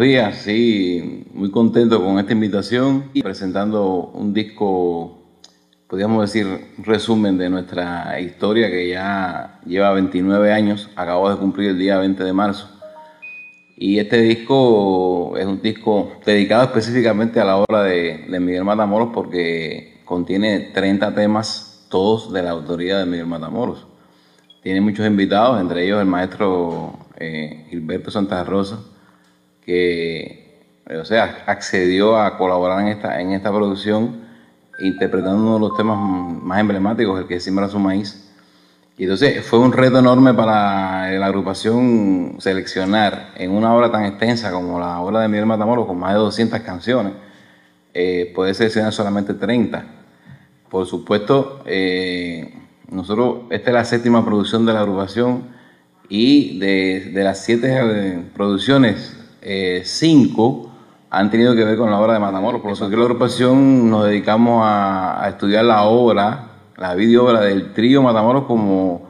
días, sí, muy contento con esta invitación y presentando un disco, podríamos decir, un resumen de nuestra historia que ya lleva 29 años, acabo de cumplir el día 20 de marzo. Y este disco es un disco dedicado específicamente a la obra de Miguel Matamoros porque contiene 30 temas, todos de la autoría de Miguel Matamoros. Tiene muchos invitados, entre ellos el maestro Gilberto Santa Rosa, que accedió a colaborar en esta producción interpretando uno de los temas más emblemáticos, el que es Siembra su Maíz. Y entonces fue un reto enorme para la agrupación seleccionar en una obra tan extensa como la obra de Miguel Matamoros, con más de 200 canciones, poder seleccionar solamente 30. Por supuesto, nosotros, esta es la séptima producción de la agrupación y de las 7 producciones, 5 han tenido que ver con la obra de Matamoros. Por eso que la agrupación nos dedicamos a estudiar la obra, la videoobra del trío Matamoros, como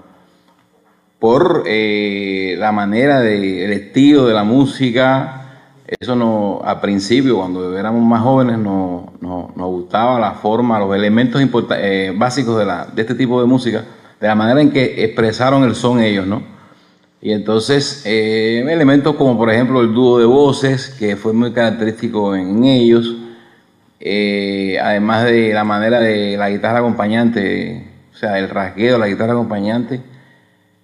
por la manera, el estilo de la música. Eso no, al principio, cuando éramos más jóvenes, nos gustaba la forma, los elementos básicos de este tipo de música, de la manera en que expresaron el son ellos, ¿no? Y entonces, elementos como, por ejemplo, el dúo de voces, que fue muy característico en ellos. Además de la manera de la guitarra acompañante, o sea, el rasgueo de la guitarra acompañante,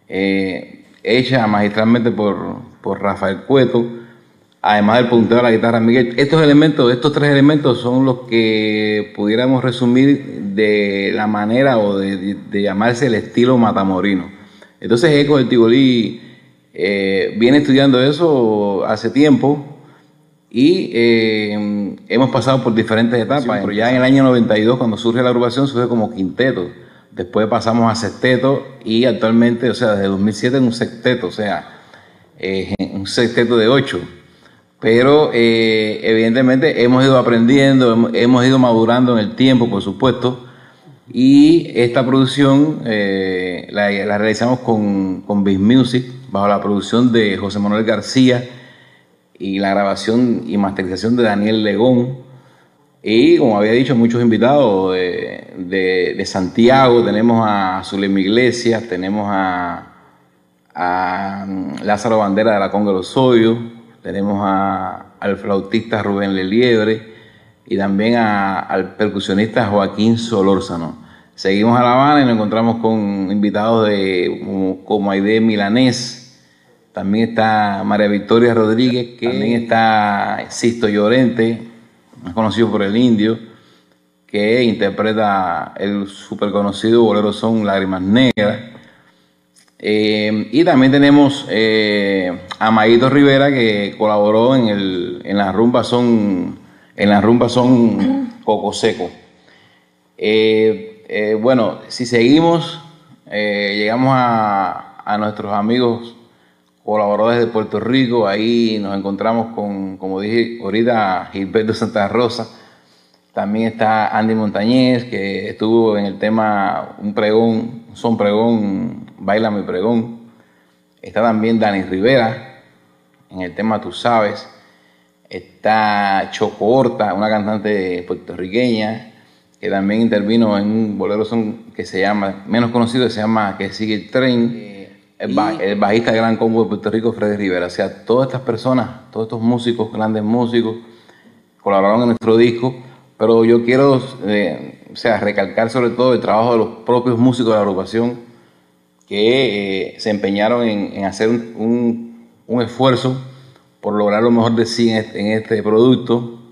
hecha magistralmente por Rafael Cueto, además del punteo de la guitarra Miguel. Estos 3 elementos son los que pudiéramos resumir de la manera o de llamarse el estilo matamorino. Entonces Eco del Tivolí viene estudiando eso hace tiempo. Y hemos pasado por diferentes etapas. Sí, pero ya en el año 92, cuando surge la agrupación, surge como quinteto. Después pasamos a sexteto y actualmente, desde 2007 en un sexteto, un sexteto de 8. Pero evidentemente hemos ido aprendiendo, hemos ido madurando en el tiempo, por supuesto. Y esta producción la realizamos con Bis Music, bajo la producción de José Manuel García, y la grabación y masterización de Daniel Legón, y como había dicho, muchos invitados de Santiago. Tenemos a Zulem Iglesias, tenemos a Lázaro Bandera de la Conga de los Soyos, tenemos al flautista Rubén Leliebre y también al percusionista Joaquín Solórzano. Seguimos a La Habana y nos encontramos con invitados como Aidé Milanés. También está María Victoria Rodríguez, también está Sisto Llorente, más conocido por El Indio, que interpreta el súper conocido bolero Son Lágrimas Negras. Y también tenemos a Mayito Rivera, que colaboró en la rumba Son Coco Seco. Bueno, si seguimos, llegamos a nuestros amigos colaboradores de Puerto Rico. Ahí nos encontramos con, como dije ahorita, Gilberto Santa Rosa. También está Andy Montañez, que estuvo en el tema Un pregón, Son pregón, Baila mi pregón. Está también Dani Rivera en el tema Tú sabes. Está Chocorta, una cantante puertorriqueña que también intervino en un bolero son que se llama, menos conocido, que se llama Que Sigue el Tren. El bajista de Gran Combo de Puerto Rico, Freddy Rivera. O sea, todas estas personas, todos estos músicos, grandes músicos, colaboraron en nuestro disco. Pero yo quiero recalcar sobre todo el trabajo de los propios músicos de la agrupación, que se empeñaron en hacer un esfuerzo por lograr lo mejor de sí en este producto,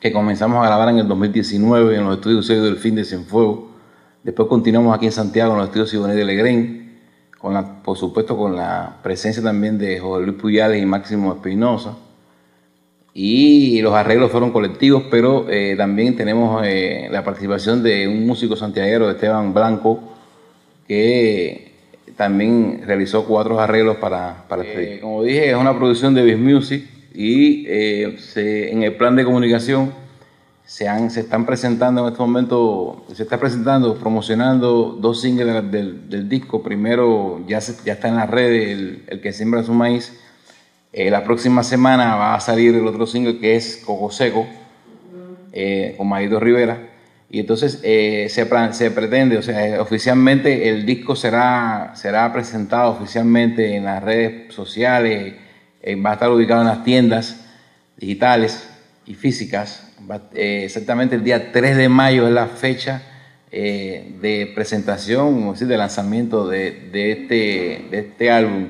que comenzamos a grabar en el 2019 en los estudios del fin de Cienfuegos. Después continuamos aquí en Santiago en los estudios Siboney de Legrén, por supuesto con la presencia también de José Luis Puyales y Máximo Espinosa, y los arreglos fueron colectivos, pero también tenemos la participación de un músico santiaguero, Esteban Blanco, que también realizó 4 arreglos para este disco. Como dije, es una producción de Bis Music y en el plan de comunicación se está promocionando 2 singles del disco. Primero, ya está en las redes el que siembra su maíz, La próxima semana va a salir el otro single que es Coco Seco, con Mayito Rivera. Y entonces se pretende, o sea, oficialmente el disco será presentado oficialmente en las redes sociales, va a estar ubicado en las tiendas digitales y físicas. Exactamente el día 3 de mayo es la fecha de presentación, como decir, de lanzamiento de este álbum.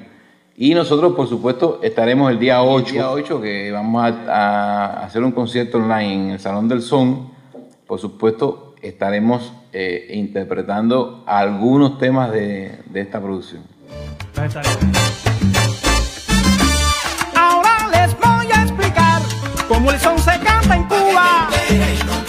Y nosotros, por supuesto, estaremos el día 8, que vamos a hacer un concierto online en el Salón del Son. Por supuesto, estaremos interpretando algunos temas de esta producción. Ahora les voy a explicar cómo el son se canta en Cuba.